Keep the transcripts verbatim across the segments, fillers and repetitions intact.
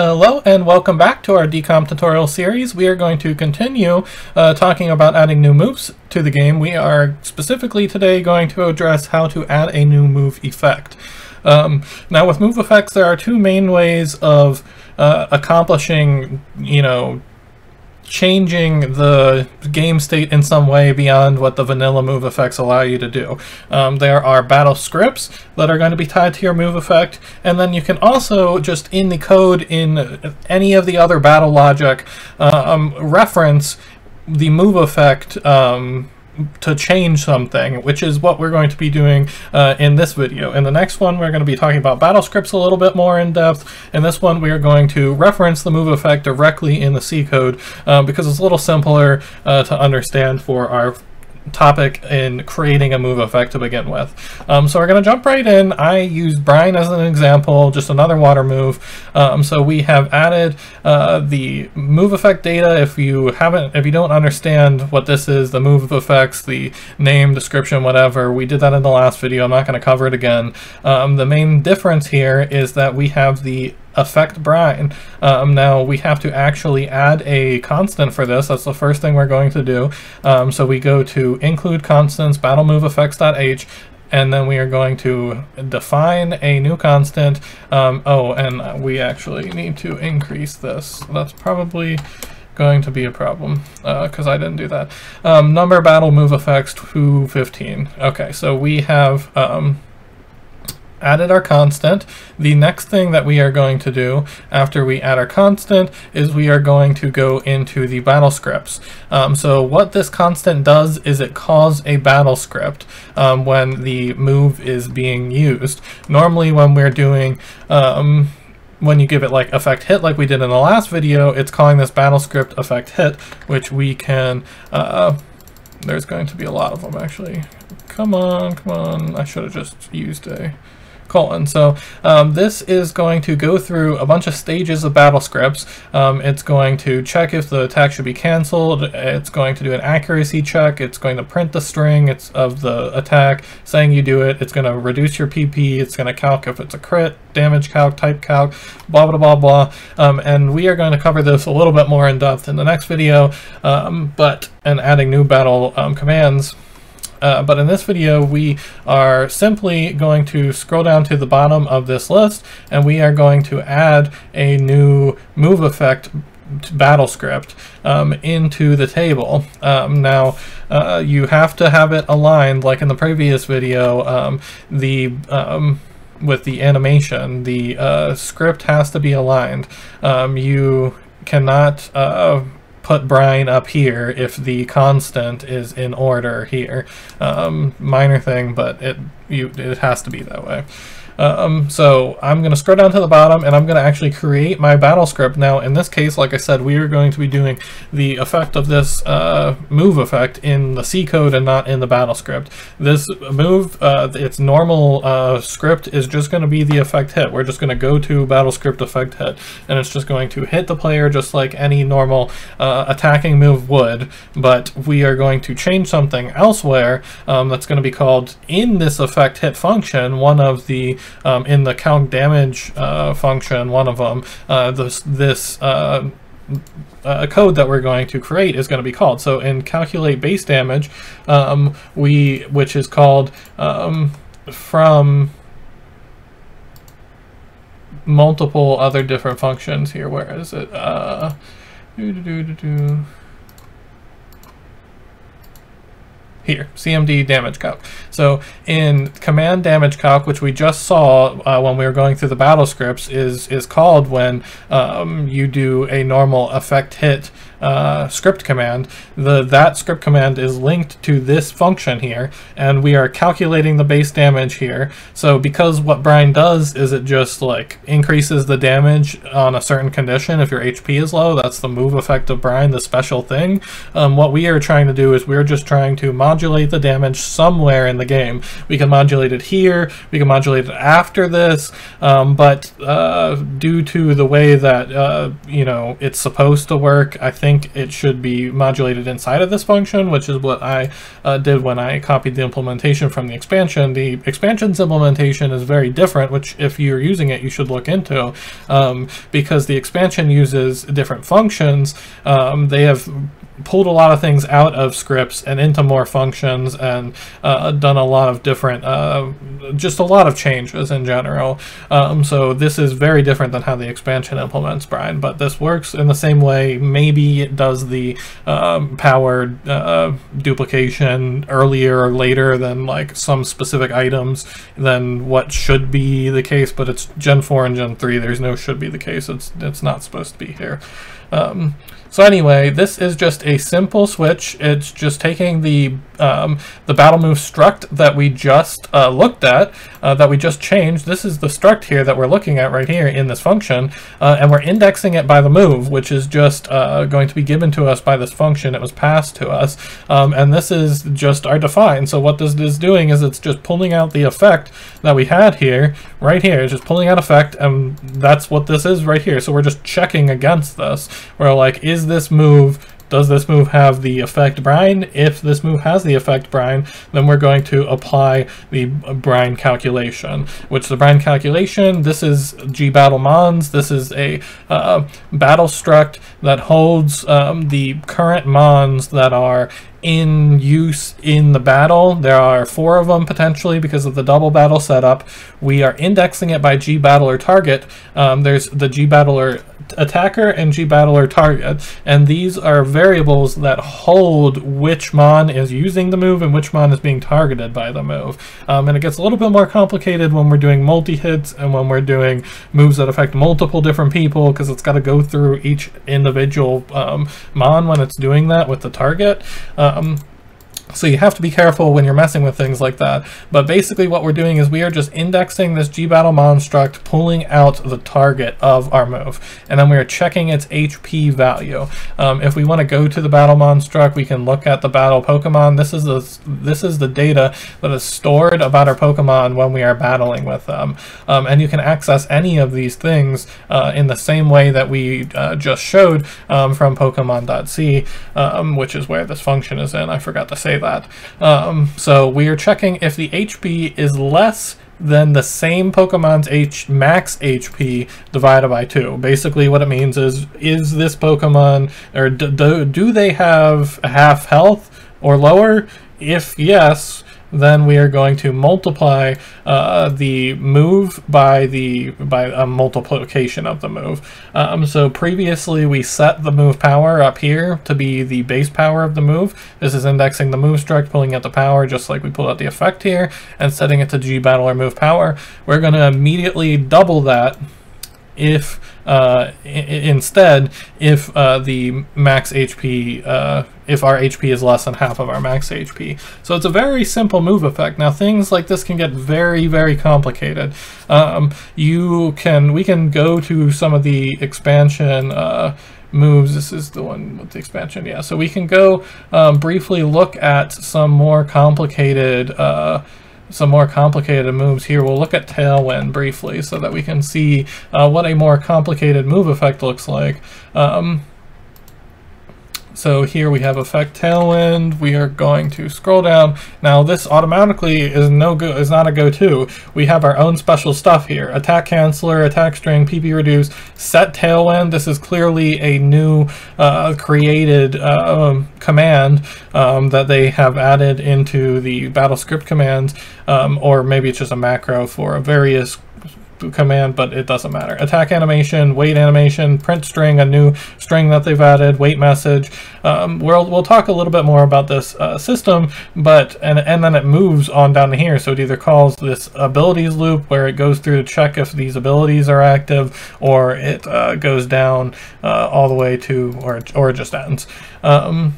Hello and welcome back to our Decomp tutorial series. We are going to continue uh, talking about adding new moves to the game. We are specifically today going to address how to add a new move effect. Um, now with move effects there are two main ways of uh, accomplishing, you know, changing the game state in some way beyond what the vanilla move effects allow you to do. Um, there are battle scripts that are going to be tied to your move effect, and then you can also just in the code in any of the other battle logic um, reference the move effect um, to change something, which is what we're going to be doing uh, in this video. In the next one, we're going to be talking about battle scripts a little bit more in depth. In this one, we are going to reference the move effect directly in the C code uh, because it's a little simpler uh, to understand for our topic in creating a move effect to begin with. Um, so we're going to jump right in. I used Brine as an example, just another water move. Um, so we have added uh, the move effect data. If you haven't, if you don't understand what this is, the move effects, the name, description, whatever, we did that in the last video. I'm not going to cover it again. Um, the main difference here is that we have the effect Brine. Um, now we have to actually add a constant for this. That's the first thing we're going to do. Um, so we go to include constants, battle move effects.h, and then we are going to define a new constant. Um, oh, and we actually need to increase this. That's probably going to be a problem because uh, I didn't do that. Um, number battle move effects two fifteen. Okay, so we have um, added our constant. The next thing that we are going to do after we add our constant is we are going to go into the battle scripts. Um, so what this constant does is it calls a battle script um, when the move is being used. Normally when we're doing um, when you give it like effect hit like we did in the last video, it's calling this battle script effect hit, which we can uh, there's going to be a lot of them actually. Come on, come on. I should have just used a colon. So um, this is going to go through a bunch of stages of battle scripts. Um, it's going to check if the attack should be canceled. It's going to do an accuracy check. It's going to print the string it's of the attack saying you do it. It's going to reduce your P P. It's going to calc if it's a crit, damage calc, type calc, blah, blah, blah, blah. Um, and we are going to cover this a little bit more in depth in the next video, um, but and adding new battle um, commands. Uh, but in this video, we are simply going to scroll down to the bottom of this list, and we are going to add a new move effect battle script um, into the table. Um, now, uh, you have to have it aligned, like in the previous video, um, the um, with the animation. The uh, script has to be aligned. Um, you cannot Uh, put Brine up here if the constant is in order here. Um, minor thing, but it you, it has to be that way. Um, so I'm going to scroll down to the bottom and I'm going to actually create my battle script. Now in this case, like I said, we are going to be doing the effect of this uh, move effect in the C code and not in the battle script. This move, uh, its normal uh, script is just going to be the effect hit. We're just going to go to battle script effect hit, and it's just going to hit the player just like any normal uh, attacking move would, but we are going to change something elsewhere um, that's going to be called in this effect hit function, one of the Um, in the calc damage uh, function, one of them, uh, this, this uh, uh, code that we're going to create is going to be called. So in calculate base damage, um, we which is called um, from multiple other different functions here. Where is it? Uh, doo -doo -doo -doo -doo. Here, C M D damage calc. So in command damage calc, which we just saw uh, when we were going through the battle scripts, is is called when um, you do a normal effect hit uh, script command. The that script command is linked to this function here, and we are calculating the base damage here. So because what Brine does is it just like increases the damage on a certain condition. If your H P is low, that's the move effect of Brine, the special thing. Um, what we are trying to do is we're just trying to modify modulate the damage somewhere in the game. We can modulate it here, we can modulate it after this, um, but uh, due to the way that uh, you know it's supposed to work, I think think it should be modulated inside of this function, which is what I uh, did when I copied the implementation from the expansion. The expansion's implementation is very different, which if you're using it, you should look into, um, because the expansion uses different functions. Um, they have pulled a lot of things out of scripts and into more functions, and uh, done a lot of different, uh, just a lot of changes in general. Um, so this is very different than how the expansion implements Brine, but this works in the same way. Maybe it does the um, power uh, duplication earlier or later than like some specific items than what should be the case, but it's Gen four and Gen three. There's no should be the case. It's, it's not supposed to be here. Um, so anyway, this is just a simple switch. It's just taking the um, the battle move struct that we just uh, looked at, uh, that we just changed. This is the struct here that we're looking at right here in this function, uh, and we're indexing it by the move, which is just uh, going to be given to us by this function. It was passed to us, um, and this is just our define. So what this is doing is it's just pulling out the effect that we had here, right here. It's just pulling out effect, and that's what this is right here. So we're just checking against this. We're like, is this move, does this move have the effect Brine? If this move has the effect Brine, then we're going to apply the Brine calculation, which the Brine calculation, this is gBattleMon's. This is a uh, battle struct that holds um, the current mons that are in use in the battle. There are four of them potentially because of the double battle setup. We are indexing it by gBattler target. Um, there's the gBattler attacker and gBattler target, and these are variables that hold which mon is using the move and which mon is being targeted by the move. Um, and it gets a little bit more complicated when we're doing multi-hits and when we're doing moves that affect multiple different people, because it's got to go through each individual um, mon when it's doing that with the target. Um, So you have to be careful when you're messing with things like that. But basically what we're doing is we are just indexing this gBattleMon struct, pulling out the target of our move, and then we are checking its H P value. Um, if we want to go to the BattleMon struct, we can look at the battle Pokemon. This is the, this is the data that is stored about our Pokemon when we are battling with them. Um, and you can access any of these things uh, in the same way that we uh, just showed um, from Pokemon dot c, um, which is where this function is in. I forgot to say that. Um, so we are checking if the H P is less than the same Pokemon's H max H P divided by two. Basically what it means is, is this Pokemon, or do, do they have half health or lower? If yes, then we are going to multiply uh, the move by the by a multiplication of the move. Um, so previously we set the move power up here to be the base power of the move. This is indexing the move struct, pulling out the power just like we pulled out the effect here, and setting it to gBattler or move power. We're going to immediately double that if uh, instead if uh, the max H P uh, if our H P is less than half of our max H P. So it's a very simple move effect. Now things like this can get very, very complicated. Um, you can, we can go to some of the expansion uh, moves. This is the one with the expansion, yeah. So we can go um, briefly look at some more complicated uh, some more complicated moves here. We'll look at Tailwind briefly so that we can see uh, what a more complicated move effect looks like. Um, So here we have effect Tailwind. We are going to scroll down. Now this automatically is no go, is not a go-to. We have our own special stuff here: attack canceler, attack string, P P reduce, set Tailwind. This is clearly a new uh, created uh, um, command um, that they have added into the battle script commands, um, or maybe it's just a macro for a various command, but it doesn't matter. Attack animation, wait animation, print string, a new string that they've added, wait message. Um, we'll, we'll talk a little bit more about this uh, system, but and, and then it moves on down to here. So it either calls this abilities loop where it goes through to check if these abilities are active, or it uh, goes down uh, all the way to, or, or it just ends. Um,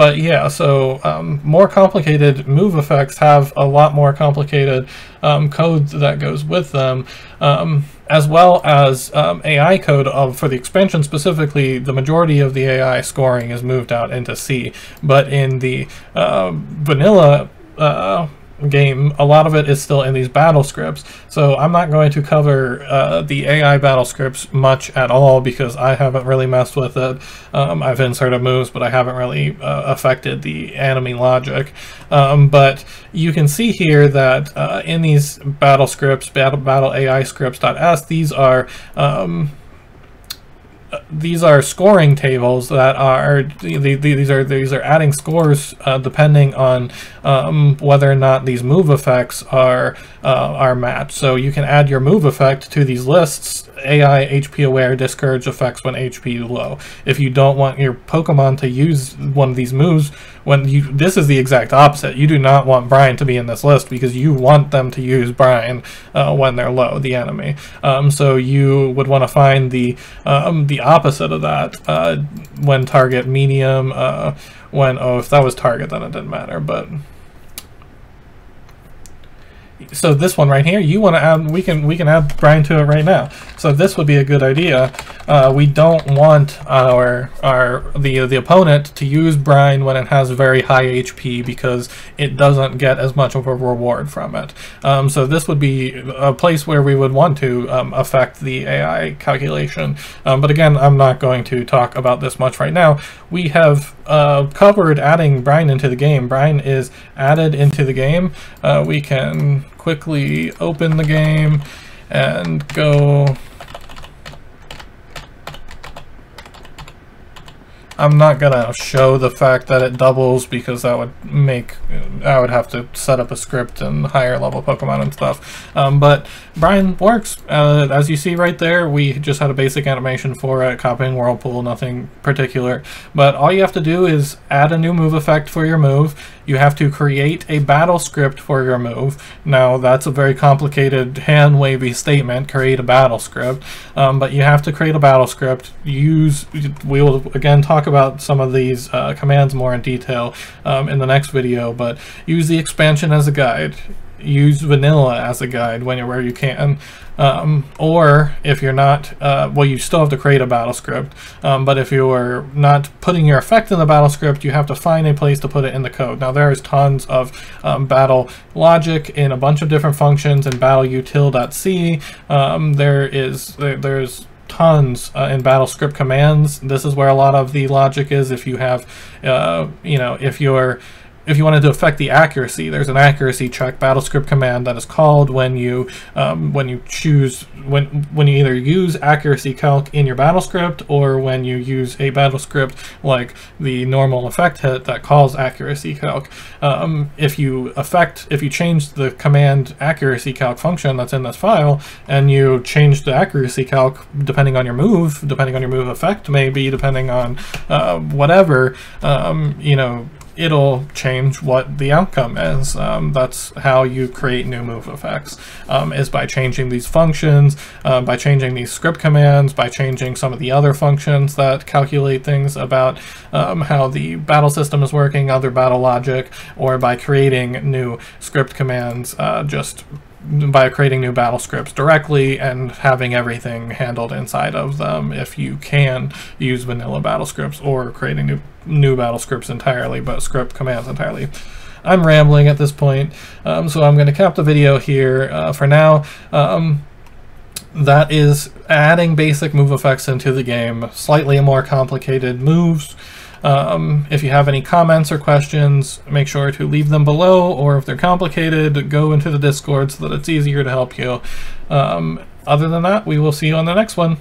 But yeah, so um, more complicated move effects have a lot more complicated um, code that goes with them, um, as well as um, A I code of, for the expansion specifically. The majority of the A I scoring is moved out into C, but in the uh, vanilla uh, game, a lot of it is still in these battle scripts, so I'm not going to cover uh, the A I battle scripts much at all because I haven't really messed with it. Um, I've inserted moves, but I haven't really uh, affected the anime logic. Um, but you can see here that uh, in these battle scripts, battle, battle A I scripts.s, these are um, these are scoring tables that are these are these are adding scores uh, depending on um, whether or not these move effects are uh, are matched. So you can add your move effect to these lists. A I H P aware, discourage effects when H P low. If you don't want your Pokemon to use one of these moves, when you this is the exact opposite. You do not want Brine to be in this list because you want them to use Brine uh, when they're low, the enemy. Um, so you would want to find the um, the opposite of that uh, when target medium. Uh, when oh, if that was target, then it didn't matter, but. So this one right here, you want to add, we can we can add Brine to it right now. So this would be a good idea. Uh, we don't want our our the the opponent to use Brine when it has very high H P because it doesn't get as much of a reward from it. Um, so this would be a place where we would want to um, affect the A I calculation. Um, but again, I'm not going to talk about this much right now. We have uh, covered adding Brine into the game. Brine is added into the game. Uh, we can quickly open the game and go. I'm not gonna show the fact that it doubles because that would make, I would have to set up a script and higher level Pokemon and stuff. Um, but Brine works, uh, as you see right there. We just had a basic animation for it, copying Whirlpool, nothing particular. But all you have to do is add a new move effect for your move. You have to create a battle script for your move. Now that's a very complicated hand wavy statement, create a battle script. Um, but you have to create a battle script. Use, we will again talk about about some of these uh, commands more in detail um, in the next video, but use the expansion as a guide. Use vanilla as a guide when you're where you can, um, or if you're not, uh, well, you still have to create a battle script, um, but if you are not putting your effect in the battle script, you have to find a place to put it in the code. Now there is tons of um, battle logic in a bunch of different functions in battle util dot c. um, there is there, there's tons uh, in battle script commands. This is where a lot of the logic is. If you have, uh, you know, if you're, if you wanted to affect the accuracy, there's an accuracy check battle script command that is called when you, um, when you choose, when when you either use accuracy calc in your battle script or when you use a battle script like the normal effect hit that calls accuracy calc. Um, if you affect, if you change the command accuracy calc function that's in this file and you change the accuracy calc depending on your move, depending on your move effect, maybe depending on uh, whatever, um, you know, it'll change what the outcome is. Um, that's how you create new move effects, um, is by changing these functions, uh, by changing these script commands, by changing some of the other functions that calculate things about um, how the battle system is working, other battle logic, or by creating new script commands uh, just by creating new battle scripts directly and having everything handled inside of them if you can use vanilla battle scripts or creating new, new battle scripts entirely, but script commands entirely. I'm rambling at this point, um, so I'm going to cap the video here uh, for now. Um, that is adding basic move effects into the game, slightly more complicated moves. Um, if you have any comments or questions, make sure to leave them below, or if they're complicated, go into the Discord so that it's easier to help you. Um, other than that, we will see you on the next one.